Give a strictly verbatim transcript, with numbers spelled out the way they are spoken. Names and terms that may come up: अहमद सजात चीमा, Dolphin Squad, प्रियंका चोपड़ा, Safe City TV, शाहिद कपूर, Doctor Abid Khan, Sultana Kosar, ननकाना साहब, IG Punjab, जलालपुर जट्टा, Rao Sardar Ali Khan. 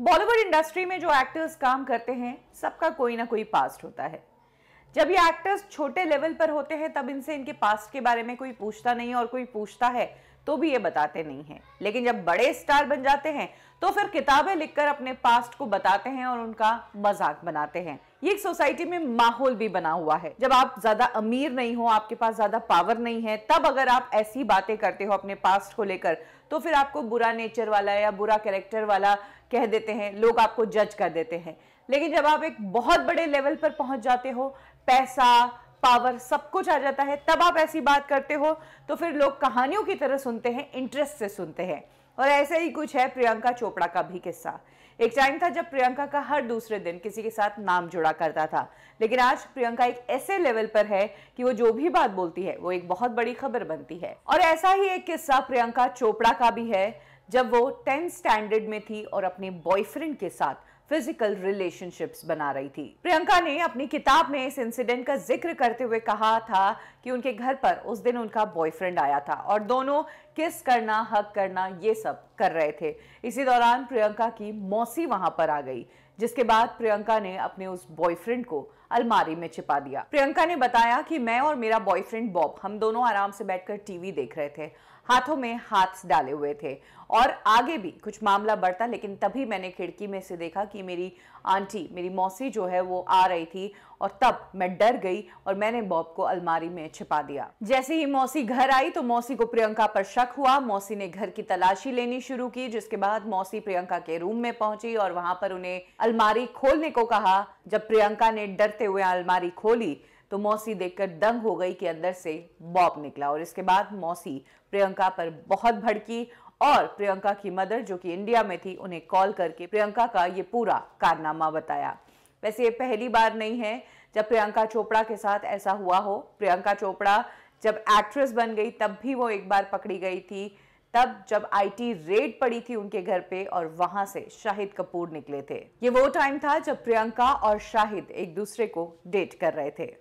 Bollywood industry में जो actors काम करते हैं सबका कोई ना कोई पास्ट होता है। जब ये एक्टर्स छोटे लेवल पर होते हैं तब इनसे इनके पास्ट के बारे में कोई पूछता नहीं और कोई पूछता है तो भी ये बताते नहीं हैं, लेकिन जब बड़े स्टार बन जाते हैं तो फिर किताबें लिखकर अपने पास्ट को बताते हैं और उनका मजाक बनाते हैं। ये एक सोसाइटी में माहौल भी बना हुआ है। जब आप ज्यादा अमीर नहीं हो, आपके पास ज्यादा पावर नहीं है, तब अगर आप ऐसी बातें करते हो अपने पास्ट को लेकर तो फिर आपको बुरा नेचर वाला या बुरा कैरेक्टर वाला कह देते हैं, लोग आपको जज कर देते हैं। लेकिन जब आप एक बहुत बड़े लेवल पर पहुंच जाते हो, पैसा, पावर, सब कुछ आ जाता है, तब आप ऐसी बात करते हो तो फिर लोग कहानियों की तरह सुनते हैं, इंटरेस्ट से सुनते हैं। और ऐसे ही कुछ है प्रियंका चोपड़ा का भी किस्सा। एक टाइम था जब प्रियंका का हर दूसरे दिन किसी के साथ नाम जुड़ा करता था, लेकिन आज प्रियंका एक ऐसे लेवल पर है कि वो जो भी बात बोलती है वो एक बहुत बड़ी खबर बनती है। और ऐसा ही एक किस्सा प्रियंका चोपड़ा का भी है, जब वो टेंथ स्टैंडर्ड में थी और अपने बॉयफ्रेंड के साथ फिजिकल रिलेशनशिप्स बना रही थी। प्रियंका ने अपनी किताब में इस इंसिडेंट का जिक्र करते हुए कहा था कि उनके घर पर उस दिन उनका बॉयफ्रेंड आया था और दोनों किस करना, हग करना, ये सब कर रहे थे। इसी दौरान प्रियंका की मौसी वहां पर आ गई, जिसके बाद प्रियंका ने अपने उस बॉयफ्रेंड को अलमारी में छिपा दिया। प्रियंका ने बताया कि मैं और मेरा बॉयफ्रेंड बॉब, हम दोनों आराम से बैठकर टीवी देख रहे थे, हाथों में हाथ डाले हुए थे और आगे भी कुछ मामला बढ़ता, लेकिन तभी मैंने खिड़की में से देखा कि मेरी आंटी, मेरी मौसी जो है वो आ रही थी और तब मैं डर गई और मैंने बॉब को अलमारी में छिपा दिया। जैसे ही मौसी घर आई तो मौसी को प्रियंका पर शक हुआ। मौसी ने घर की तलाशी लेनी शुरू की, जिसके बाद मौसी प्रियंका के रूम में पहुंची और वहां पर उन्हें अलमारी खोलने को कहा। जब प्रियंका ने डरते हुए अलमारी खोली तो मौसी देखकर दंग हो गई कि अंदर से बॉब निकला और इसके बाद मौसी प्रियंका पर बहुत भड़की और प्रियंका की मदर जो कि इंडिया में थी उन्हें कॉल करके प्रियंका का ये पूरा कारनामा बताया। वैसे ये पहली बार नहीं है जब प्रियंका चोपड़ा के साथ ऐसा हुआ हो। प्रियंका चोपड़ा जब एक्ट्रेस बन गई तब भी वो एक बार पकड़ी गई थी, तब जब आईटी रेड पड़ी थी उनके घर पे और वहां से शाहिद कपूर निकले थे। ये वो टाइम था जब प्रियंका और शाहिद एक दूसरे को डेट कर रहे थे।